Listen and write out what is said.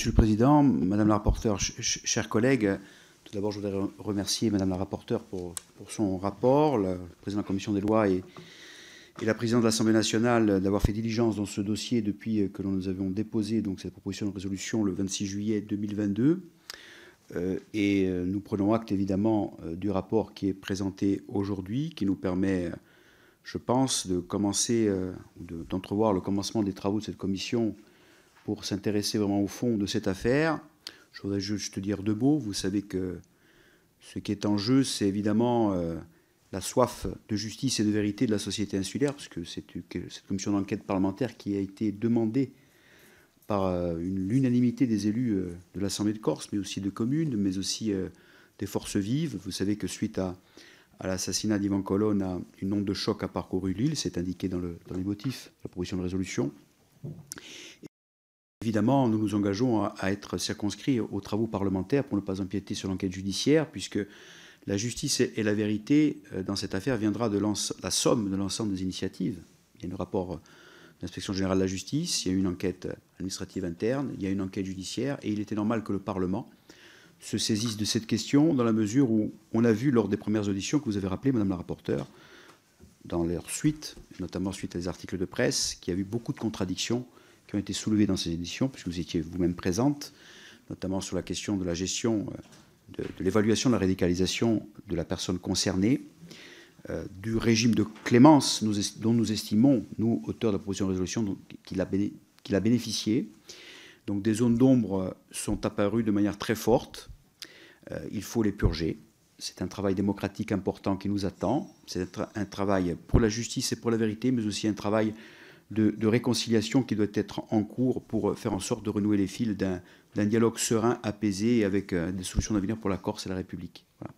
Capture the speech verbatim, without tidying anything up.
Monsieur le Président, Madame la rapporteure, ch ch chers collègues, tout d'abord, je voudrais remercier Madame la rapporteure pour, pour son rapport, le président de la Commission des lois et, et la présidente de l'Assemblée nationale d'avoir fait diligence dans ce dossier depuis que nous avions déposé donc, cette proposition de résolution le vingt-six juillet deux mille vingt-deux. Euh, et nous prenons acte, évidemment, euh, du rapport qui est présenté aujourd'hui, qui nous permet, je pense, de commencer, euh, d'entrevoir le commencement des travaux de cette commission pour s'intéresser vraiment au fond de cette affaire. Je voudrais juste dire deux mots. Vous savez que ce qui est en jeu, c'est évidemment euh, la soif de justice et de vérité de la société insulaire, parce que c'est cette commission d'enquête parlementaire qui a été demandée par euh, l'unanimité des élus euh, de l'Assemblée de Corse, mais aussi de communes, mais aussi euh, des forces vives. Vous savez que suite à, à l'assassinat d'Yvan Colonna, une onde de choc a parcouru l'île. C'est indiqué dans, le, dans les motifs de la proposition de résolution. Et évidemment, nous nous engageons à, à être circonscrits aux travaux parlementaires pour ne pas empiéter sur l'enquête judiciaire, puisque la justice et la vérité euh, dans cette affaire viendra de la somme de l'ensemble des initiatives. Il y a le rapport euh, de l'Inspection générale de la justice, il y a eu une enquête administrative interne, il y a une enquête judiciaire, et il était normal que le Parlement se saisisse de cette question dans la mesure où on a vu lors des premières auditions que vous avez rappelées, Madame la rapporteure, dans leur suite, notamment suite à des articles de presse, qu'il y a eu beaucoup de contradictions qui ont été soulevées dans ces auditions, puisque vous étiez vous-même présente, notamment sur la question de la gestion, de, de l'évaluation de la radicalisation de la personne concernée, euh, du régime de clémence nous est, dont nous estimons, nous, auteurs de la proposition de résolution, qu'il a, béné, qu'il a bénéficié. Donc des zones d'ombre sont apparues de manière très forte. Euh, il faut les purger. C'est un travail démocratique important qui nous attend. C'est un, tra un travail pour la justice et pour la vérité, mais aussi un travail de, de réconciliation qui doit être en cours pour faire en sorte de renouer les fils d'un dialogue serein, apaisé, avec euh, des solutions d'avenir pour la Corse et la République. Voilà.